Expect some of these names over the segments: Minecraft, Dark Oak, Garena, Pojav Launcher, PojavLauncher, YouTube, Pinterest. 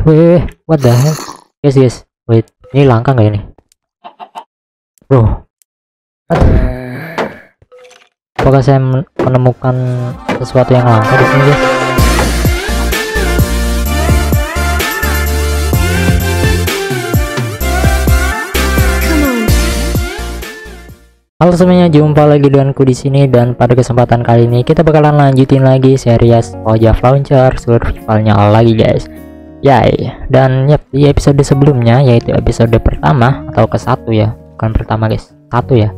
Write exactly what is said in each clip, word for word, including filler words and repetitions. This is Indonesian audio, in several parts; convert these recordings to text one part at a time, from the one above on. Wih, what the hell? Yes, yes. Wait, ini langka nggak ini? Bro. Apakah saya menemukan sesuatu yang langka di sini, guys? Halo semuanya, jumpa lagi denganku di sini, dan pada kesempatan kali ini kita bakalan lanjutin lagi series Pojav Launcher survivalnya lagi, guys. Yay. Dan yep, di episode sebelumnya, yaitu episode pertama atau ke satu ya, bukan pertama guys, satu ya.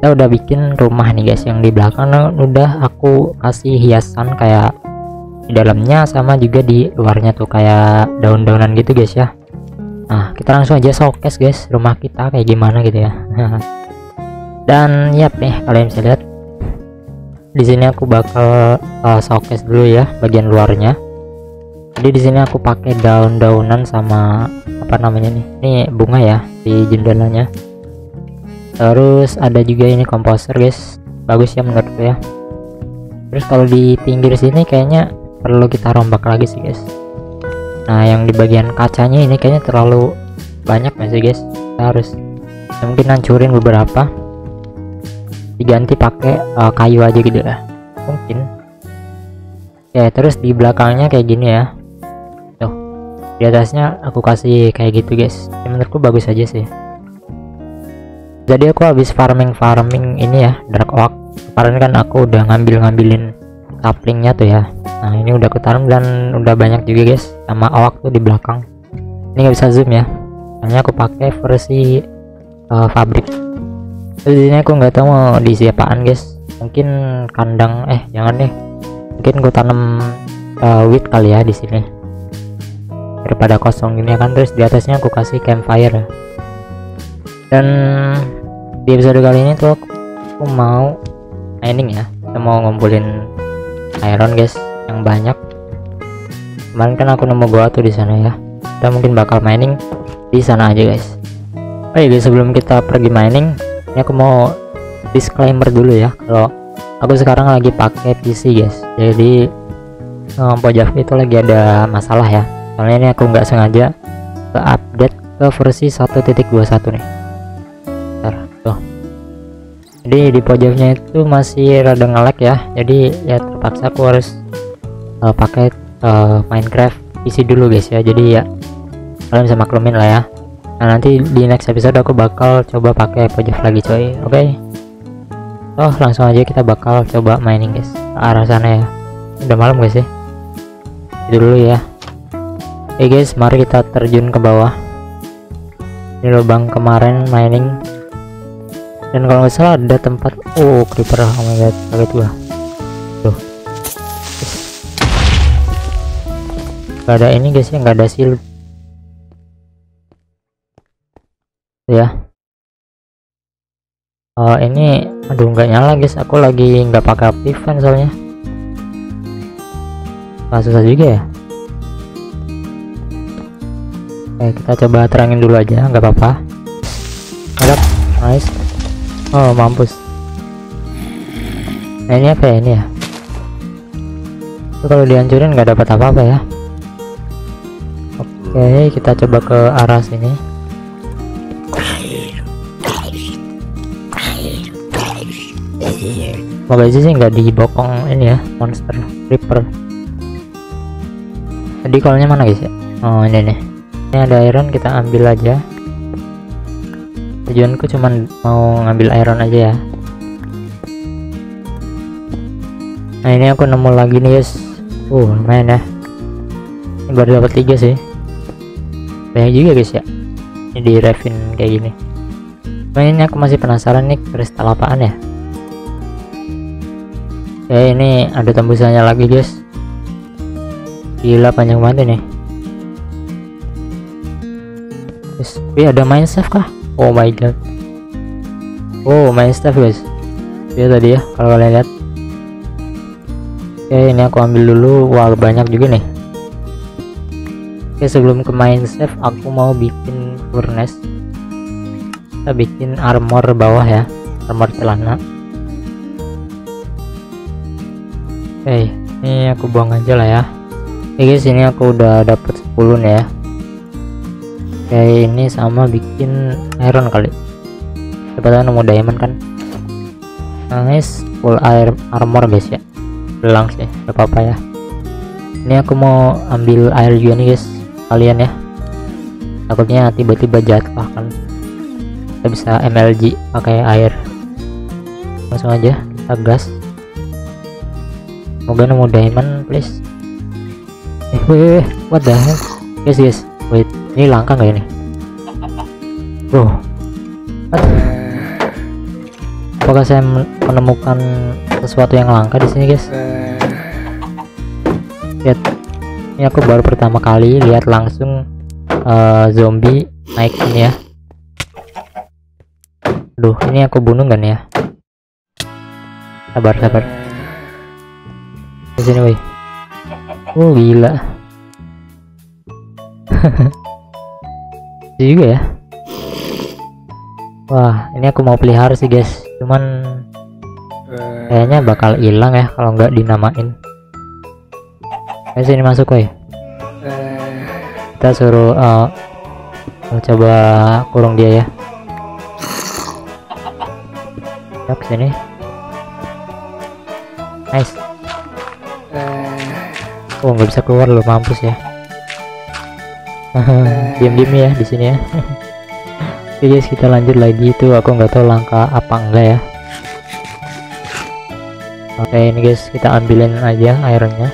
Kita udah bikin rumah nih guys, yang di belakang udah aku kasih hiasan kayak di dalamnya sama juga di luarnya tuh kayak daun-daunan gitu guys ya. Nah, kita langsung aja showcase guys rumah kita kayak gimana gitu ya. Dan yap nih, kalian bisa lihat di sini aku bakal uh, showcase dulu ya bagian luarnya. Jadi di sini aku pakai daun-daunan sama apa namanya nih, ini bunga ya di jendelanya. Terus ada juga ini komposer guys, bagus ya menurutku ya. Terus kalau di pinggir sini kayaknya perlu kita rombak lagi sih guys. Nah, yang di bagian kacanya ini kayaknya terlalu banyak masih guys, kita harus ya, mungkin hancurin beberapa, diganti pakai uh, kayu aja gitu lah mungkin ya. Terus di belakangnya kayak gini ya, tuh di atasnya aku kasih kayak gitu guys ya, menurutku bagus aja sih. Jadi aku habis farming farming ini ya Dark Oak kemarin, kan aku udah ngambil-ngambilin saplingnya tuh ya. Nah, ini udah aku tanam dan udah banyak juga guys, sama oak tuh di belakang ini. Nggak bisa zoom ya, hanya aku pakai versi uh, pabrik. Terus di sini aku nggak tahu mau diisi apaan guys, mungkin kandang eh jangan deh, mungkin gue tanam uh, wheat kali ya di sini daripada kosong gini kan. Terus di atasnya aku kasih campfire. Dan di episode kali ini tuh aku, aku mau mining ya, kita mau ngumpulin iron guys yang banyak. Kemarin kan aku nemu gua tuh di sana ya, kita mungkin bakal mining di sana aja guys. Oh iya guys, sebelum kita pergi mining, ini aku mau disclaimer dulu ya kalau aku sekarang lagi pakai P C guys. Jadi um, Pojav itu lagi ada masalah ya, soalnya ini aku nggak sengaja ke update ke versi satu titik dua puluh satu nih. Bentar, tuh jadi di Pojavnya itu masih rada nge-lag ya, jadi ya terpaksa aku harus uh, pakai uh, Minecraft P C dulu guys ya. Jadi ya kalian bisa maklumin lah ya. Nah, nanti di next episode aku bakal coba pakai Pojav lagi coy. Oke okay. Oh, langsung aja kita bakal coba mining guys ke arah sana ya, udah malam guys ya. Itu dulu ya. Oke okay, guys, mari kita terjun ke bawah. Ini lubang kemarin mining, dan kalau nggak salah ada tempat oh creeper, oh my god kaget gua tuh. Gak ada ini guys ya, nggak ada shield ya. Oh, ini aduh nggak nyala guys, aku lagi nggak pakai aktifan soalnya. Nah, susah juga ya. Oke, kita coba terangin dulu aja, nggak apa-apa. Ada nice. Oh mampus, nah, ini apa ya, ini ya itu kalau dihancurin nggak dapat apa-apa ya. Oke, kita coba ke arah sini. Semoga aja sih nggak dibokong ini ya monster creeper. Tadi kolnya mana guys ya? Oh ini nih, ini ada iron, kita ambil aja. Tujuanku cuman mau ngambil iron aja ya. Nah, ini aku nemu lagi nih guys. Uh lumayan ya, ini baru dapat tiga sih, banyak juga guys ya. Ini di ravine kayak gini. Nah, ini aku masih penasaran nih kristal apaan ya. Oke, ini ada tembusannya lagi guys. Gila panjang banget nih. Wih, ada Minecraft kah? Oh my god. Oh Minecraft guys. Ya tadi ya kalau kalian lihat. Oke, ini aku ambil dulu. Wah banyak juga nih. Oke, sebelum ke Minecraft aku mau bikin furnace. Kita bikin armor bawah ya, armor celana. Oke, hey, ini aku buang aja lah ya. Oke guys, ini aku udah dapet sepuluh nih ya. Kayak ini sama bikin iron kali. Dapatnya nemu diamond kan. Nah guys, full air armor guys ya. Belang sih, gak apa-apa ya. Ini aku mau ambil air juga nih guys, kalian ya. Takutnya tiba-tiba jatuh kan. Kita bisa M L G pakai air. Langsung aja kita gas. Semoga nemu diamond please. Eh, what the hell? Guys, guys, wait, ini langka nggak ini? Bro, what? Apakah saya menemukan sesuatu yang langka di sini, guys? Lihat, ini aku baru pertama kali lihat langsung uh, zombie naik ini ya. Duh, ini aku bunuh nggak nih ya? Sabar, sabar. Di sini, woi. Oh gila. Itu juga ya. Wah, ini aku mau pelihara sih guys, cuman kayaknya bakal hilang ya kalau nggak dinamain. Guys, ini masuk woi. Kita suruh uh, coba kurung dia ya. Yuk sini. Nice. Oh nggak bisa keluar loh, mampus ya. Diam-diam ya di sini ya. Oke guys, kita lanjut lagi. Itu aku nggak tahu langkah apa enggak ya. Oke ini guys, kita ambilin aja ironnya.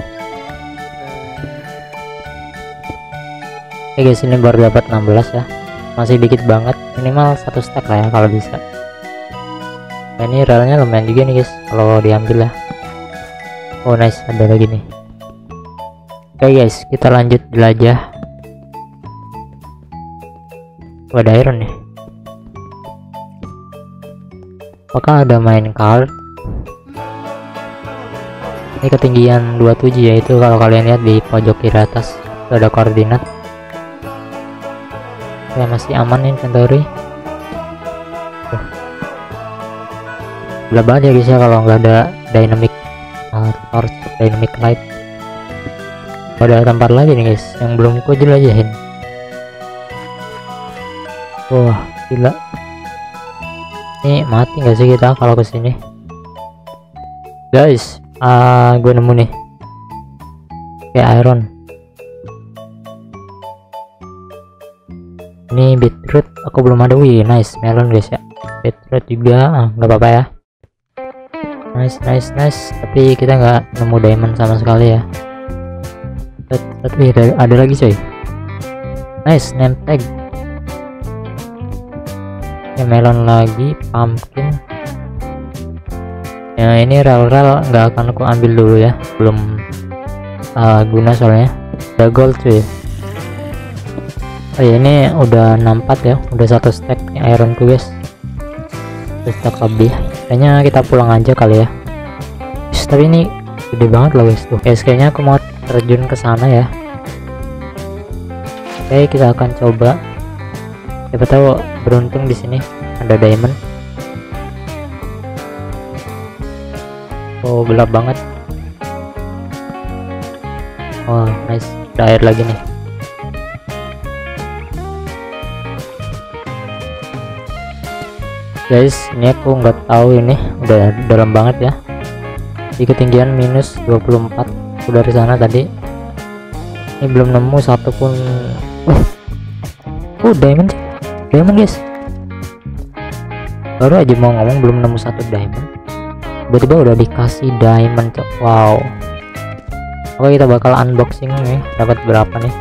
Oke guys, ini baru dapat enam belas ya, masih dikit banget. Minimal satu stack lah ya kalau bisa. Nah, ini relnya lumayan juga nih guys kalau diambil lah. Oh nice, ada lagi nih. Oke okay guys, kita lanjut jelajah. Oh, ada iron nih. Apakah ada minecart? Ini ketinggian dua puluh tujuh ya, itu kalau kalian lihat di pojok kiri atas itu ada koordinat. Ya masih aman inventory. Gila banget ya guys ya kalau nggak ada dynamic uh, torch, dynamic light. Ada tempat lagi nih guys yang belum ku jelajahin. Wah gila, ini mati nggak sih kita kalau kesini guys? Ah uh, gue nemu nih kayak iron ini, beetroot aku belum ada. Wih nice, melon guys ya, beetroot juga nggak ah, apa-apa ya. Nice nice nice, tapi kita nggak nemu diamond sama sekali ya. Tapi ada, ada lagi coy. Nice, name tag. Ya, melon lagi, pumpkin. Ya ini rel-rel nggak akan aku ambil dulu ya, belum uh, guna soalnya. Ada gold cuy. Oh ya, ini udah enam puluh empat ya, udah satu stack ironku guys. Satu stack lebih. Kayaknya kita pulang aja kali ya. Just, tapi ini gede banget loh guys tuh. Guys, kayaknya aku mau terjun ke sana ya. Oke, kita akan coba. Siapa tahu beruntung di sini ada diamond. Oh gelap banget. Oh nice, ada air lagi nih. Guys, ini aku nggak tahu ini udah dalam banget ya. Di ketinggian minus dua puluh empat. Dari sana tadi ini belum nemu satupun. Uh, oh diamond, diamond guys. Baru aja mau ngomong belum nemu satu diamond, tiba-tiba udah dikasih diamond. Wow. Oke kita bakal unboxing nih, dapat berapa nih?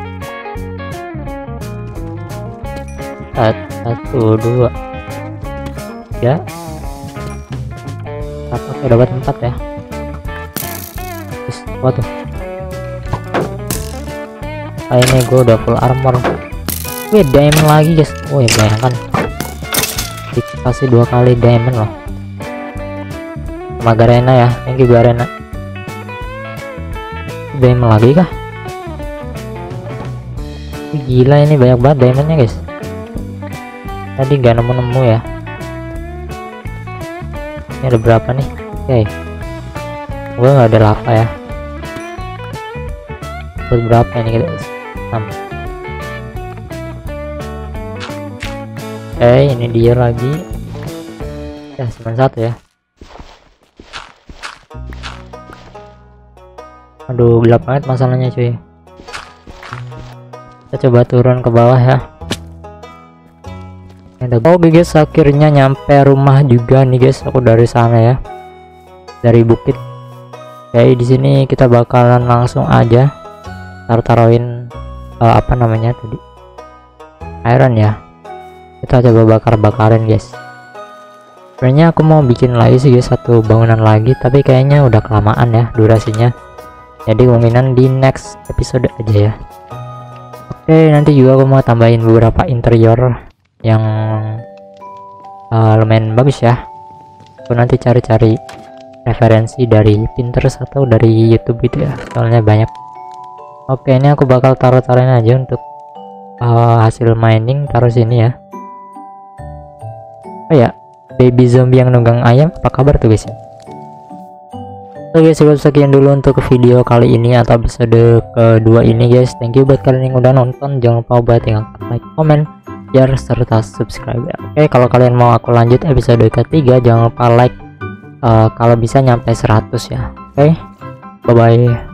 Satu, dua, tiga. Oke dapat empat ya. Waduh. Ah ini gue udah full armor. Wih diamond lagi guys. Oh ya bayangkan, dikasih dua kali diamond loh sama Garena ya. Thank you Garena. Diamond lagi kah? Wih, gila ini banyak banget diamondnya guys. Tadi gak nemu-nemu ya. Ini ada berapa nih? Oke okay. Gue gak ada lava ya. berapa ini guys? enam. Eh, ini dia lagi. Ya, sembilan puluh satu ya. Aduh, gelap banget masalahnya cuy. Kita coba turun ke bawah ya. Oke guys, akhirnya nyampe rumah juga nih guys. Aku dari sana ya, dari bukit. Kayak di sini kita bakalan langsung aja taruh-taruhin uh, apa namanya tadi, iron ya. Kita coba bakar-bakarin guys. Sebenarnya aku mau bikin lagi sih guys, satu bangunan lagi, tapi kayaknya udah kelamaan ya durasinya. Jadi kemungkinan di next episode aja ya. Oke, nanti juga aku mau tambahin beberapa interior yang uh, lumayan bagus ya. Aku nanti cari-cari referensi dari Pinterest atau dari YouTube itu ya, soalnya banyak. Oke, ini aku bakal taruh-taruhin aja untuk uh, hasil mining, taruh sini ya. Oh ya, baby zombie yang nunggang ayam, apa kabar tuh guys? Oke guys, cukup sekian dulu untuk video kali ini atau episode kedua ini guys. Thank you buat kalian yang udah nonton. Jangan lupa buat tinggalkan like, comment, share, serta subscribe. Oke, kalau kalian mau aku lanjut episode ketiga, jangan lupa like, uh, kalau bisa nyampe seratus ya. Oke, bye bye.